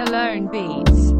Meloun Beats.